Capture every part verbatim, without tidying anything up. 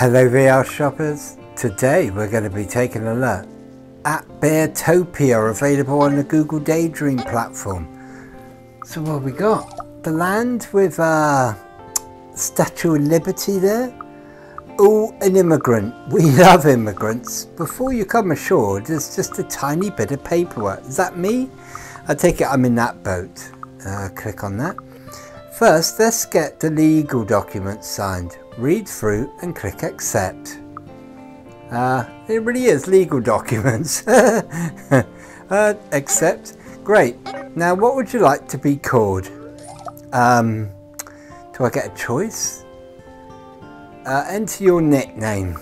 Hello V R shoppers, today we're going to be taking a look at Beartopia, available on the Google Daydream platform. So what have we got? The land with a uh, Statue of Liberty there. Oh, an immigrant. We love immigrants. Before you come ashore, there's just a tiny bit of paperwork. Is that me? I take it I'm in that boat. Uh, click on that. First, let's get the legal documents signed. Read through and click accept. Uh, it really is legal documents. uh, accept. Great. Now, what would you like to be called? Um, do I get a choice? Uh, enter your nickname.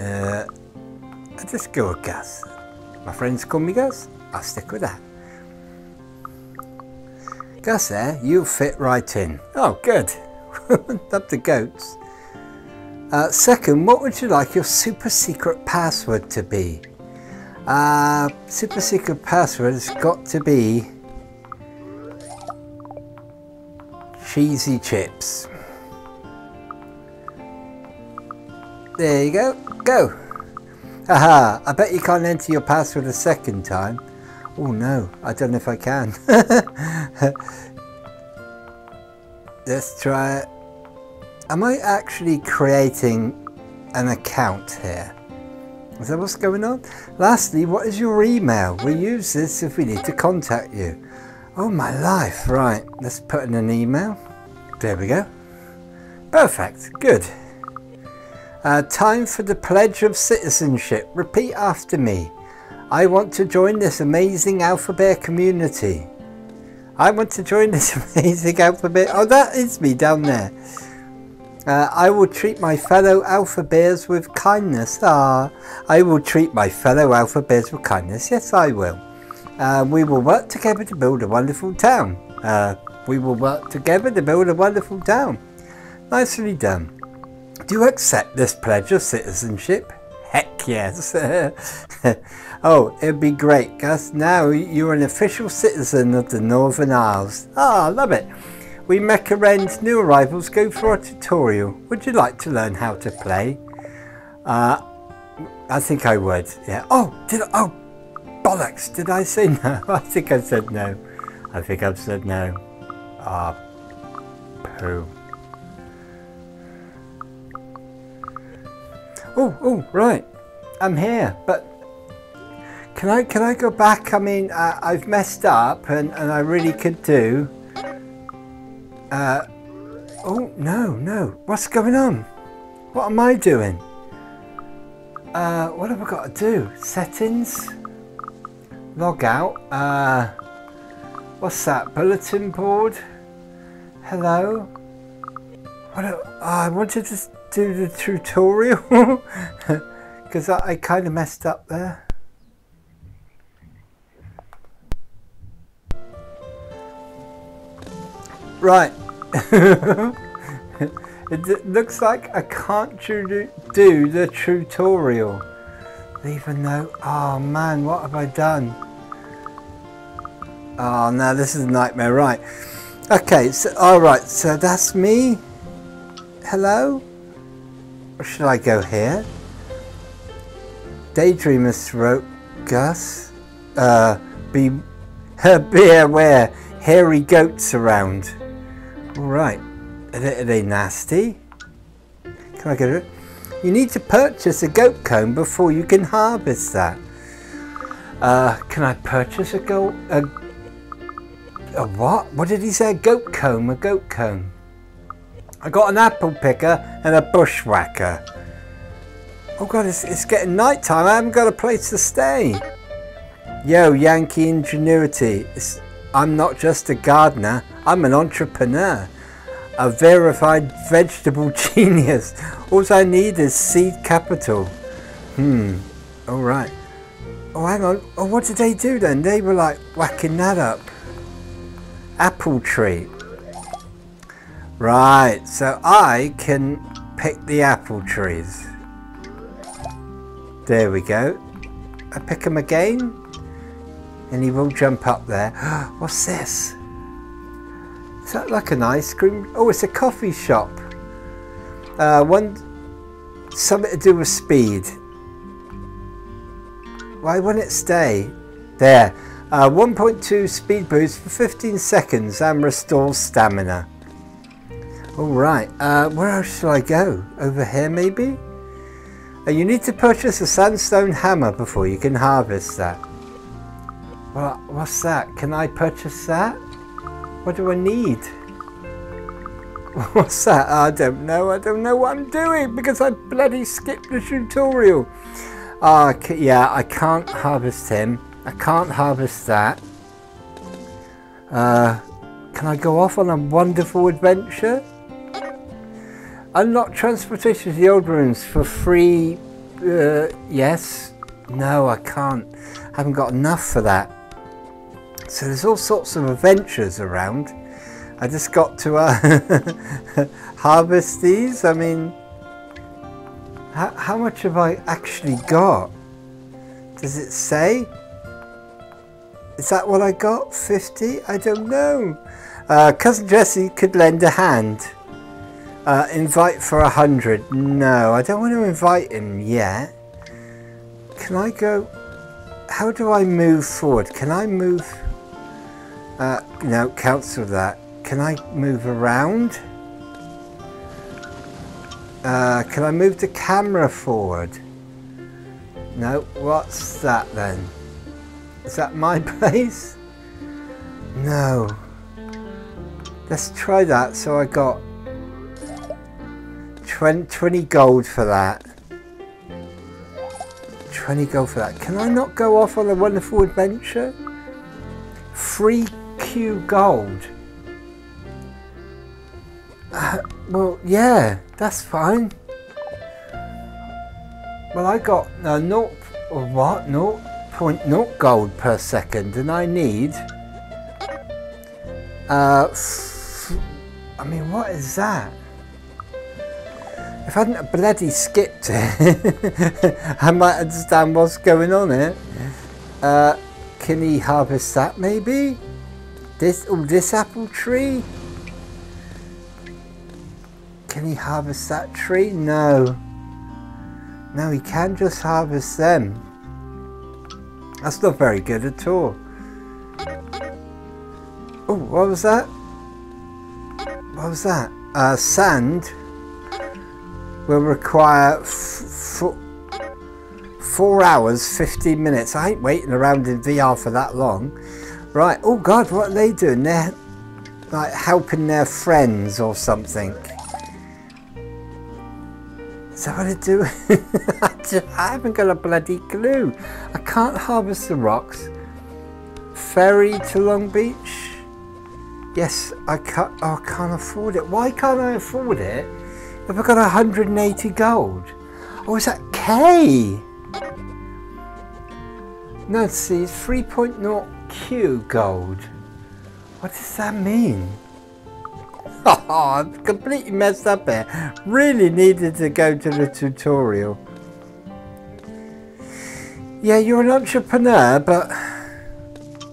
Uh, I just go with Gus. My friends call me Gus. I'll stick with that. Gus there, you'll fit right in. Oh, good. Love the goats. Uh, second, what would you like your super secret password to be? Uh, super secret password has got to be cheesy chips. There you go. Go. Aha, I bet you can't enter your password a second time. Oh no, I don't know if I can. Let's try it. Am I actually creating an account here? Is that what's going on? Lastly, what is your email? We'll use this if we need to contact you. Oh my life, right. Let's put in an email. There we go. Perfect, good. Uh, time for the Pledge of Citizenship. Repeat after me. I want to join this amazing alphabet community. I want to join this amazing alphabet. Oh, that is me down there. Uh, I will treat my fellow alpha bears with kindness. Ah, I will treat my fellow alpha bears with kindness. Yes, I will. Uh, we will work together to build a wonderful town. Uh, we will work together to build a wonderful town. Nicely done. Do you accept this pledge of citizenship? Heck yes. Oh, it'd be great, Gus. Now you're an official citizen of the Northern Isles. Ah, oh, love it. We recommend new arrivals go for a tutorial. Would you like to learn how to play? Uh, I think I would, yeah. Oh, did I, oh, bollocks, did I say no? I think I said no. I think I've said no. Ah, oh, poo. Oh, oh, right. I'm here, but can I can I go back? I mean, uh, I've messed up, and and I really could do. Uh, oh no, no! What's going on? What am I doing? Uh, what have I got to do? Settings. Log out. Uh, what's that? Bulletin board. Hello. What? A, oh, I wanted to do the tutorial because I, I kind of messed up there. Right. it, it looks like I can't do, do the tutorial. Leave a note. Oh man, what have I done? Oh no, this is a nightmare. Right. Okay. So all right. So that's me. Hello. Or should I go here? Daydreamers wrote Gus. Uh, be, uh, be aware, hairy goats around. All right, are they, are they nasty? Can I get it? You need to purchase a goat comb before you can harvest that. Uh, can I purchase a goat? A, a what? What did he say? A goat comb? A goat comb? I got an apple picker and a bushwhacker. Oh God, it's, it's getting night time. I haven't got a place to stay. Yo, Yankee ingenuity. It's, I'm not just a gardener. I'm an entrepreneur. A verified vegetable genius. All I need is seed capital. Hmm. All right. Oh, hang on. Oh, what did they do then? They were like whacking that up. Apple tree. Right, so I can pick the apple trees. There we go. I pick them again and he will jump up there. What's this? Is that like an ice cream? Oh, it's a coffee shop. Uh, one, something to do with speed. Why wouldn't it stay? There. Uh, one point two speed boost for fifteen seconds and restores stamina. Alright, uh, where else shall I go? Over here maybe? Uh, you need to purchase a sandstone hammer before you can harvest that. Well, what's that? Can I purchase that? What do I need? What's that? I don't know. I don't know what I'm doing because I bloody skipped the tutorial. Ah, uh, yeah, I can't harvest him. I can't harvest that. Uh, can I go off on a wonderful adventure? Unlock transportation to the old ruins for free. Uh, yes. No, I can't. I haven't got enough for that. So there's all sorts of adventures around. I just got to uh, harvest these. I mean, how, how much have I actually got? Does it say? Is that what I got? fifty? I don't know. Uh, Cousin Jessie could lend a hand. Uh, invite for a hundred. No, I don't want to invite him yet. Can I go? How do I move forward? Can I move? Uh, no, cancel that. Can I move around? Uh, can I move the camera forward? No, what's that then? Is that my place? No. Let's try that. So I got twenty gold for that. twenty gold for that. Can I not go off on a wonderful adventure? three Q gold. Uh, well, yeah, that's fine. Well, I got uh, naught or what? naught point naught gold per second, and I need. Uh, I mean, what is that? If I hadn't bloody skipped it, I might understand what's going on here. Uh, can he harvest that maybe? This, oh, this apple tree? Can he harvest that tree? No. No, he can just harvest them. That's not very good at all. Oh, what was that? What was that? Uh, sand will require f f four hours, fifteen minutes. I ain't waiting around in V R for that long. Right, oh God, what are they doing? They're like helping their friends or something. Is that what I do? I, just, I haven't got a bloody clue. I can't harvest the rocks. Ferry to Long Beach? Yes, I can't, oh, I can't afford it. Why can't I afford it? Have I got one hundred eighty gold? Oh, is that K? No, see, it's three point naught Q gold. What does that mean? Oh, I'm completely messed up here. Really needed to go to the tutorial. Yeah, you're an entrepreneur, but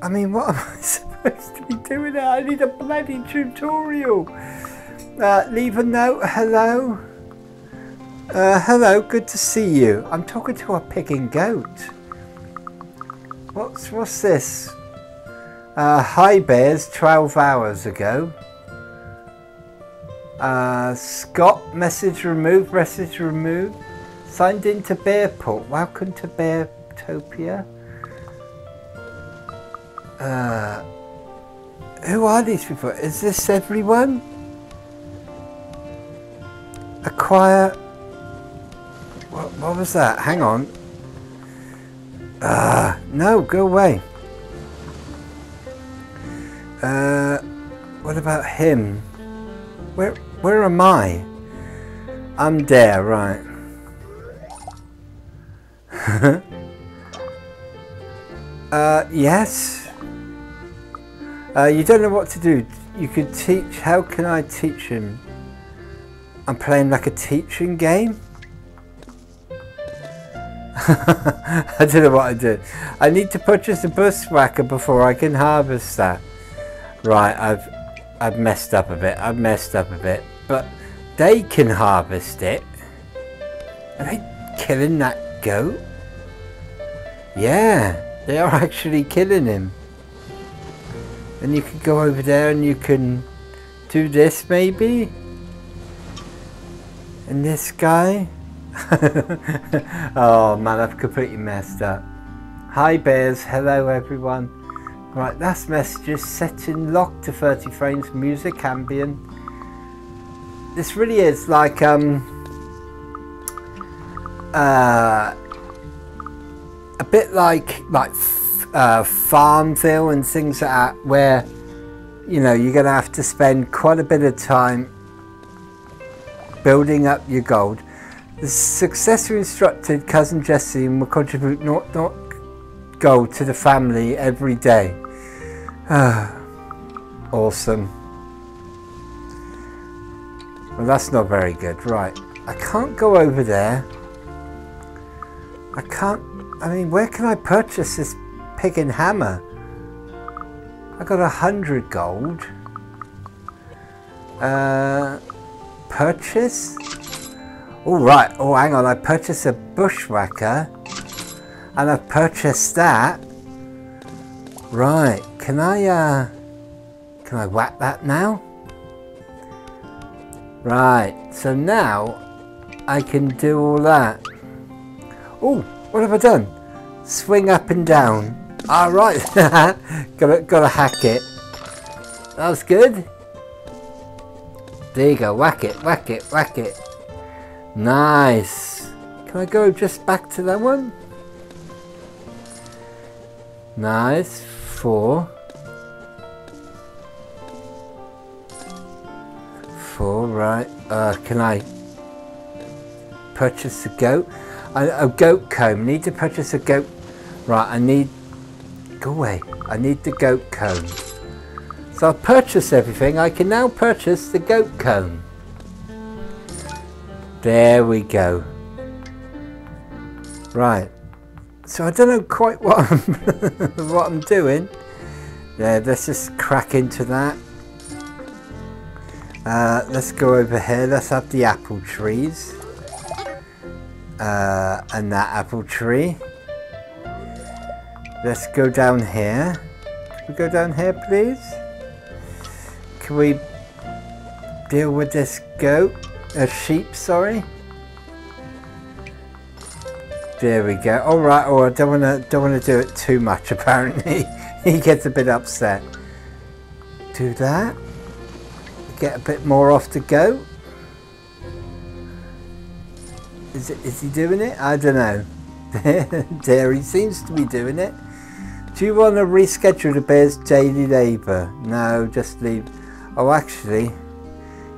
I mean, what am I supposed to be doing here? I need a bloody tutorial. Uh, leave a note. Hello. Uh, hello, good to see you. I'm talking to a pig and goat. What's, what's this? Uh, hi Bears, twelve hours ago. Uh, Scott, message removed, message removed. Signed into Bearport. Welcome to Beartopia. Uh, who are these people? Is this everyone? Acquire, what, what was that? Hang on. Uh, no, go away. Uh, what about him? Where, where am I? I'm there, right. uh, yes. Uh, you don't know what to do. You could teach. How can I teach him? I'm playing like a teaching game. I don't know what I did. I need to purchase a bushwhacker before I can harvest that. Right, I've I've messed up a bit. I've messed up a bit. But They can harvest it. Are they killing that goat? Yeah, they are actually killing him. And you can go over there and you can do this maybe? And this guy? Oh man, I've completely messed up. Hi bears, hello everyone. Right, last messages, setting locked to thirty frames, music ambient. This really is like um uh a bit like like uh, Farmville and things like that, where you know you're gonna have to spend quite a bit of time building up your gold. The successor instructed cousin Justine will contribute naught naught gold to the family every day. Uh, awesome. Well, that's not very good. Right, I can't go over there. I can't, I mean, where can I purchase this pig and hammer? I got a hundred gold. Uh, purchase? All right, oh, hang on, I purchased a bushwhacker and I purchased that. Right, can I, uh, can I whack that now? Right, so now I can do all that. Oh, what have I done? Swing up and down. All right, gotta, gotta hack it. That was good. There you go, whack it, whack it, whack it. Nice. Can I go just back to that one? Nice, four. Four, right. Uh, can I purchase a goat? A, a goat comb. Need to purchase a goat. Right, I need... Go away. I need the goat comb. So I've purchased everything. I can now purchase the goat comb. There we go. Right. So I don't know quite what I'm, what I'm doing. Yeah, let's just crack into that. Uh, let's go over here. Let's have the apple trees. Uh, and that apple tree. Let's go down here. Can we go down here, please? Can we deal with this goat? A sheep, sorry. There we go. All right. Oh, I don't wanna don't wanna do it too much. Apparently, he gets a bit upset. Do that. Get a bit more off the goat. Is, it, is he doing it? I don't know. There, he seems to be doing it. Do you want to reschedule the bear's daily labour? No, just leave. Oh, actually,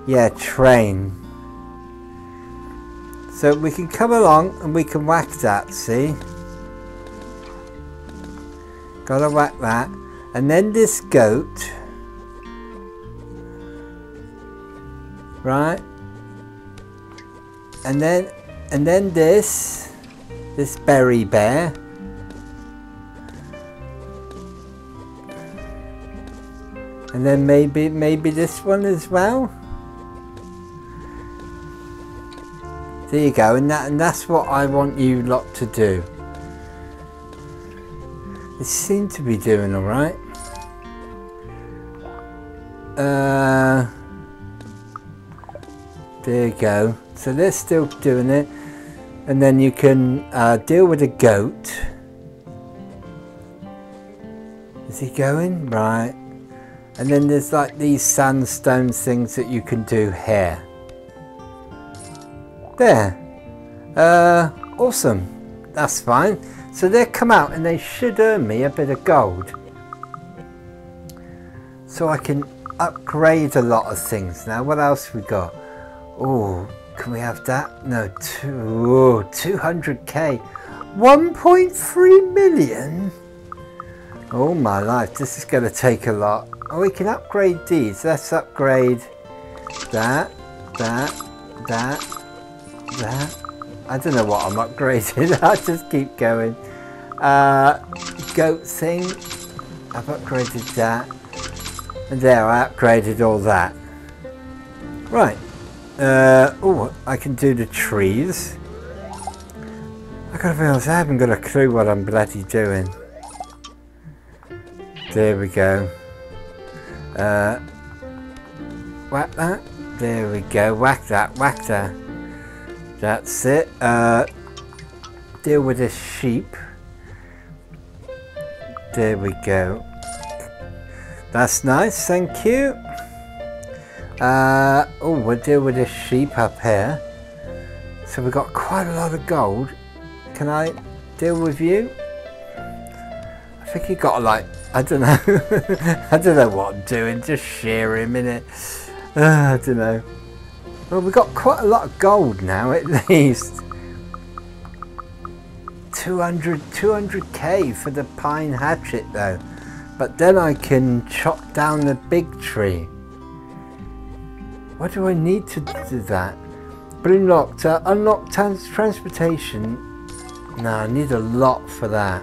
yeah, train. So we can come along and we can whack that, see? Gotta whack that. And then this goat. Right? And then... And then this, this berry bear. And then maybe, maybe this one as well. There you go, and, that, and that's what I want you lot to do. They seem to be doing all right. Uh, there you go. So they're still doing it. And then you can uh, deal with a goat. Is he going? Right. And then there's like these sandstone things that you can do here. There. Uh, awesome. That's fine. So they come out and they should earn me a bit of gold. So I can upgrade a lot of things now. What else we got? Oh. Can we have that? No, two, oh, two hundred K. one point three million? Oh my life, this is going to take a lot. Oh, we can upgrade these. Let's upgrade that, that, that, that. I don't know what I'm upgrading. I'll just keep going. Uh, goat thing. I've upgraded that. And there, I upgraded all that. Right. Uh, oh, I can do the trees. I gotta be honest, I haven't got a clue what I'm bloody doing. There we go. Uh, whack that. There we go. Whack that. Whack that. That's it. Uh, deal with the sheep. There we go. That's nice. Thank you. Uh, oh, we'll deal with the sheep up here. So we've got quite a lot of gold. Can I deal with you? I think you got to, like, I don't know. I don't know what I'm doing. Just shear him, innit? Uh, I don't know. Well, we've got quite a lot of gold now, at least. two hundred, two hundred K for the pine hatchet, though. But then I can chop down the big tree. What do I need to do that? Bloom locked. Uh, unlock trans transportation. No, I need a lot for that.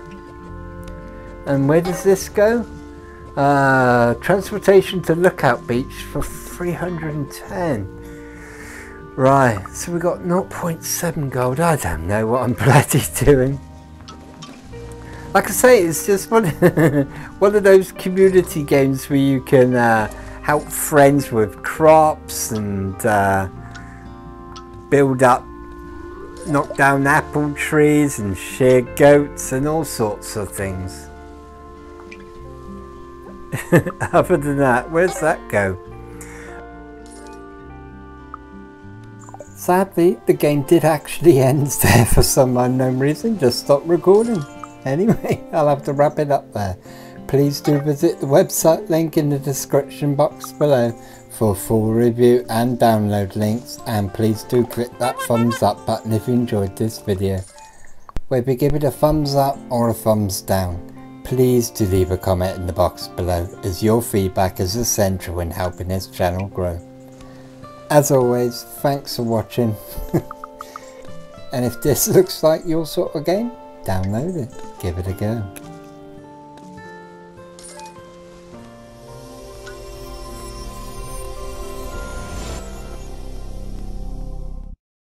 And where does this go? Uh, transportation to Lookout Beach for three hundred and ten. Right, so we got zero point seven gold. I don't know what I'm bloody doing. Like I say, it's just one, one of those community games where you can uh, help friends with crops and uh, build up, knock down apple trees and shear goats and all sorts of things. Other than that, where's that go? Sadly, the game did actually end there for some unknown reason. Just stopped recording. Anyway, I'll have to wrap it up there. Please do visit the website link in the description box below for full review and download links, and please do click that thumbs up button if you enjoyed this video. Whether you give it a thumbs up or a thumbs down, please do leave a comment in the box below, as your feedback is essential in helping this channel grow. As always, thanks for watching. And if this looks like your sort of game, download it, give it a go.